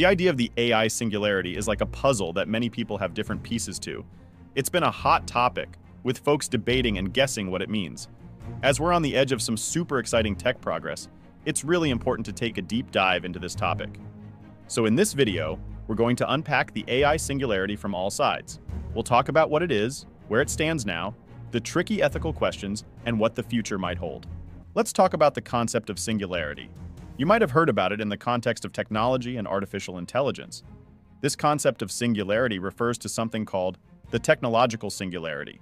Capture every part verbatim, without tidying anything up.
The idea of the A I singularity is like a puzzle that many people have different pieces to. It's been a hot topic, with folks debating and guessing what it means. As we're on the edge of some super exciting tech progress, it's really important to take a deep dive into this topic. So in this video, we're going to unpack the A I singularity from all sides. We'll talk about what it is, where it stands now, the tricky ethical questions, and what the future might hold. Let's talk about the concept of singularity. You might have heard about it in the context of technology and artificial intelligence. This concept of singularity refers to something called the technological singularity.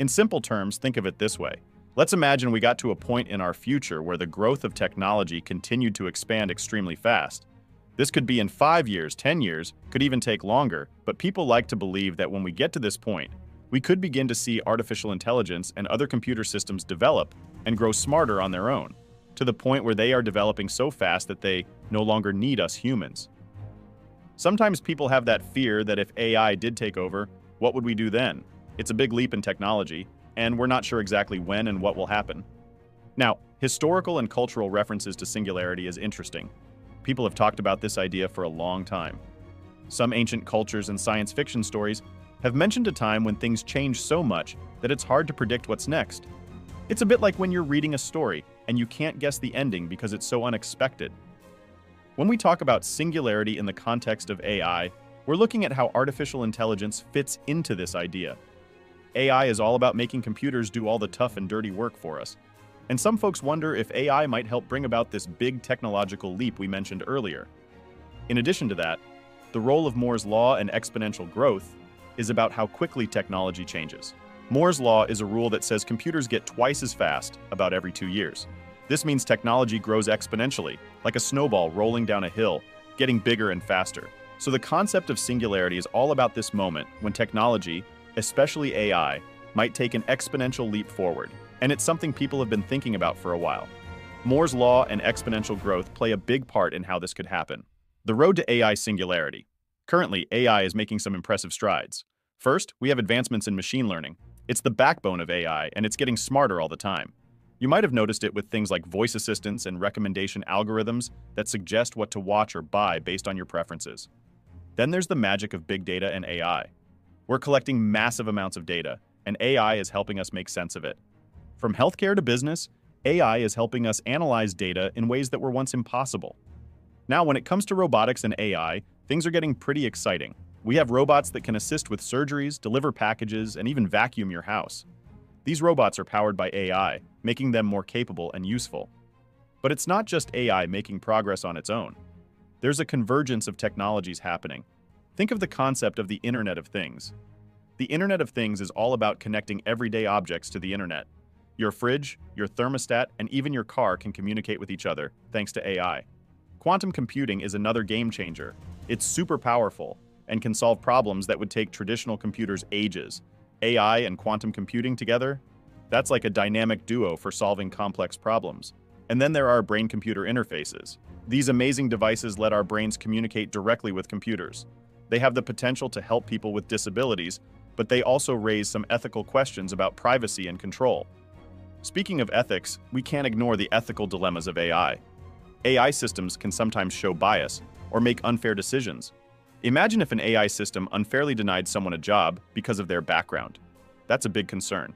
In simple terms, think of it this way. Let's imagine we got to a point in our future where the growth of technology continued to expand extremely fast. This could be in five years, ten years, could even take longer, but people like to believe that when we get to this point, we could begin to see artificial intelligence and other computer systems develop and grow smarter on their own, to the point where they are developing so fast that they no longer need us humans. Sometimes people have that fear that if A I did take over, what would we do then? It's a big leap in technology, and we're not sure exactly when and what will happen. Now, historical and cultural references to singularity is interesting. People have talked about this idea for a long time. Some ancient cultures and science fiction stories have mentioned a time when things change so much that it's hard to predict what's next. It's a bit like when you're reading a story and you can't guess the ending because it's so unexpected. When we talk about singularity in the context of A I, we're looking at how artificial intelligence fits into this idea. A I is all about making computers do all the tough and dirty work for us. And some folks wonder if A I might help bring about this big technological leap we mentioned earlier. In addition to that, the role of Moore's law and exponential growth is about how quickly technology changes. Moore's law is a rule that says computers get twice as fast about every two years. This means technology grows exponentially, like a snowball rolling down a hill, getting bigger and faster. So the concept of singularity is all about this moment when technology, especially A I, might take an exponential leap forward, and it's something people have been thinking about for a while. Moore's law and exponential growth play a big part in how this could happen. The road to A I singularity. Currently, A I is making some impressive strides. First, we have advancements in machine learning. It's the backbone of A I, and it's getting smarter all the time. You might have noticed it with things like voice assistants and recommendation algorithms that suggest what to watch or buy based on your preferences. Then there's the magic of big data and A I. We're collecting massive amounts of data, and A I is helping us make sense of it. From healthcare to business, A I is helping us analyze data in ways that were once impossible. Now, when it comes to robotics and A I, things are getting pretty exciting. We have robots that can assist with surgeries, deliver packages, and even vacuum your house. These robots are powered by A I, making them more capable and useful. But it's not just A I making progress on its own. There's a convergence of technologies happening. Think of the concept of the Internet of Things. The Internet of Things is all about connecting everyday objects to the Internet. Your fridge, your thermostat, and even your car can communicate with each other, thanks to A I. Quantum computing is another game changer. It's super powerful and can solve problems that would take traditional computers ages. A I and quantum computing together? That's like a dynamic duo for solving complex problems. And then there are brain-computer interfaces. These amazing devices let our brains communicate directly with computers. They have the potential to help people with disabilities, but they also raise some ethical questions about privacy and control. Speaking of ethics, we can't ignore the ethical dilemmas of A I. A I systems can sometimes show bias or make unfair decisions. Imagine if an A I system unfairly denied someone a job because of their background. That's a big concern.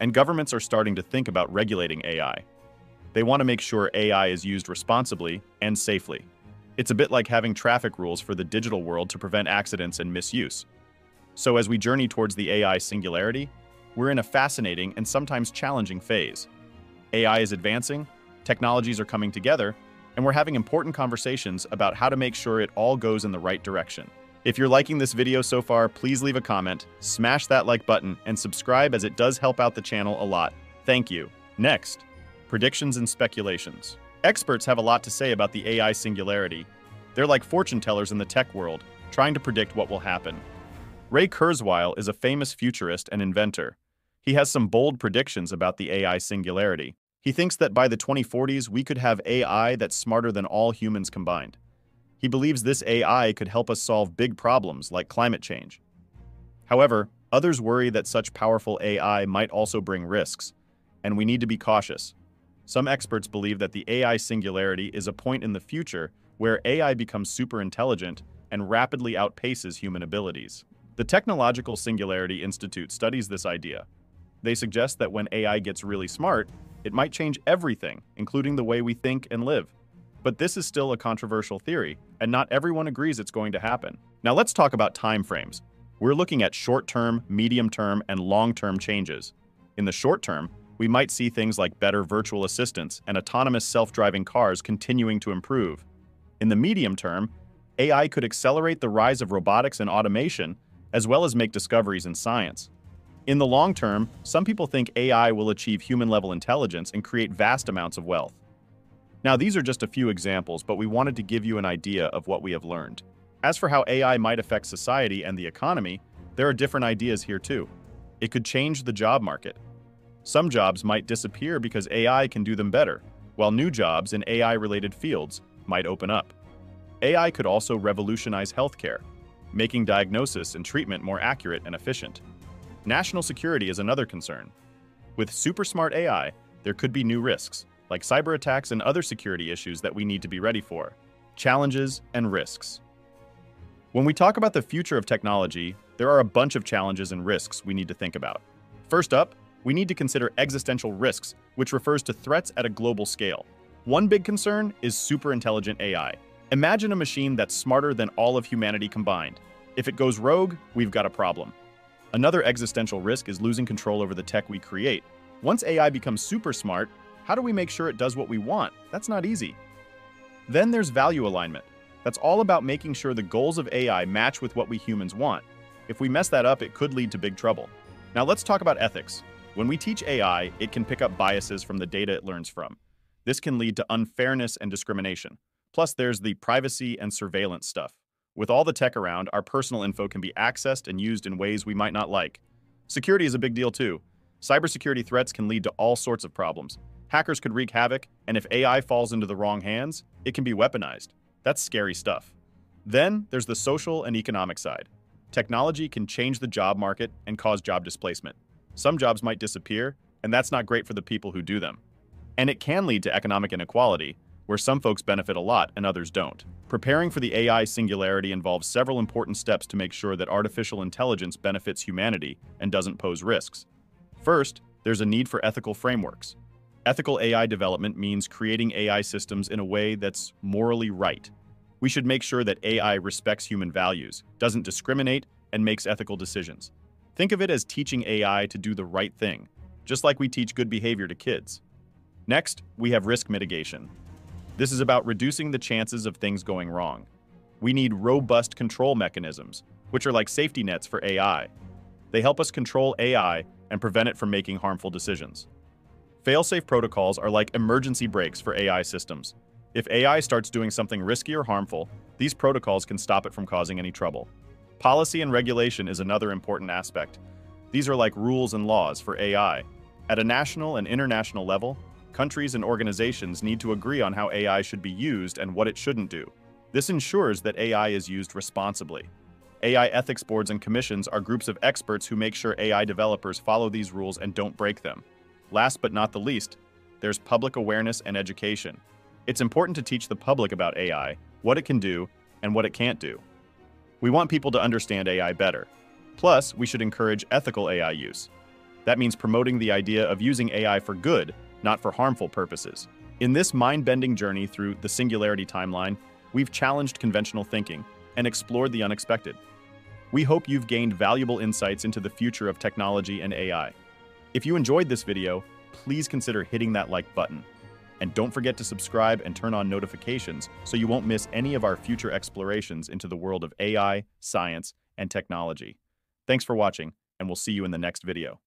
And governments are starting to think about regulating A I. They want to make sure A I is used responsibly and safely. It's a bit like having traffic rules for the digital world to prevent accidents and misuse. So as we journey towards the A I singularity, we're in a fascinating and sometimes challenging phase. A I is advancing, technologies are coming together, and we're having important conversations about how to make sure it all goes in the right direction. If you're liking this video so far, please leave a comment, smash that like button, and subscribe as it does help out the channel a lot. Thank you. Next, predictions and speculations. Experts have a lot to say about the A I singularity. They're like fortune tellers in the tech world, trying to predict what will happen. Ray Kurzweil is a famous futurist and inventor. He has some bold predictions about the A I singularity. He thinks that by the twenty forties, we could have A I that's smarter than all humans combined. He believes this A I could help us solve big problems like climate change. However, others worry that such powerful A I might also bring risks, and we need to be cautious. Some experts believe that the A I singularity is a point in the future where A I becomes super intelligent and rapidly outpaces human abilities. The Technological Singularity Institute studies this idea. They suggest that when A I gets really smart, it might change everything, including the way we think and live. But this is still a controversial theory, and not everyone agrees it's going to happen. Now let's talk about timeframes. We're looking at short-term, medium-term, and long-term changes. In the short term, we might see things like better virtual assistants and autonomous self-driving cars continuing to improve. In the medium term, A I could accelerate the rise of robotics and automation, as well as make discoveries in science. In the long term, some people think A I will achieve human-level intelligence and create vast amounts of wealth. Now, these are just a few examples, but we wanted to give you an idea of what we have learned. As for how A I might affect society and the economy, there are different ideas here too. It could change the job market. Some jobs might disappear because A I can do them better, while new jobs in A I-related fields might open up. A I could also revolutionize healthcare, making diagnosis and treatment more accurate and efficient. National security is another concern. With super smart A I, there could be new risks, like cyber attacks and other security issues that we need to be ready for. Challenges and risks. When we talk about the future of technology, there are a bunch of challenges and risks we need to think about. First up, we need to consider existential risks, which refers to threats at a global scale. One big concern is superintelligent A I. Imagine a machine that's smarter than all of humanity combined. If it goes rogue, we've got a problem. Another existential risk is losing control over the tech we create. Once A I becomes super smart, how do we make sure it does what we want? That's not easy. Then there's value alignment. That's all about making sure the goals of A I match with what we humans want. If we mess that up, it could lead to big trouble. Now let's talk about ethics. When we teach A I, it can pick up biases from the data it learns from. This can lead to unfairness and discrimination. Plus, there's the privacy and surveillance stuff. With all the tech around, our personal info can be accessed and used in ways we might not like. Security is a big deal too. Cybersecurity threats can lead to all sorts of problems. Hackers could wreak havoc, and if A I falls into the wrong hands, it can be weaponized. That's scary stuff. Then there's the social and economic side. Technology can change the job market and cause job displacement. Some jobs might disappear, and that's not great for the people who do them. And it can lead to economic inequality, where some folks benefit a lot and others don't. Preparing for the A I singularity involves several important steps to make sure that artificial intelligence benefits humanity and doesn't pose risks. First, there's a need for ethical frameworks. Ethical A I development means creating A I systems in a way that's morally right. We should make sure that A I respects human values, doesn't discriminate, and makes ethical decisions. Think of it as teaching A I to do the right thing, just like we teach good behavior to kids. Next, we have risk mitigation. This is about reducing the chances of things going wrong. We need robust control mechanisms, which are like safety nets for A I. They help us control A I and prevent it from making harmful decisions. Fail-safe protocols are like emergency brakes for A I systems. If A I starts doing something risky or harmful, these protocols can stop it from causing any trouble. Policy and regulation is another important aspect. These are like rules and laws for A I. At a national and international level, countries and organizations need to agree on how A I should be used and what it shouldn't do. This ensures that A I is used responsibly. A I ethics boards and commissions are groups of experts who make sure A I developers follow these rules and don't break them. Last but not the least, there's public awareness and education. It's important to teach the public about A I, what it can do, and what it can't do. We want people to understand A I better. Plus, we should encourage ethical A I use. That means promoting the idea of using A I for good, not for harmful purposes. In this mind-bending journey through the Singularity Timeline, we've challenged conventional thinking and explored the unexpected. We hope you've gained valuable insights into the future of technology and A I. If you enjoyed this video, please consider hitting that like button. And don't forget to subscribe and turn on notifications so you won't miss any of our future explorations into the world of A I, science, and technology. Thanks for watching, and we'll see you in the next video.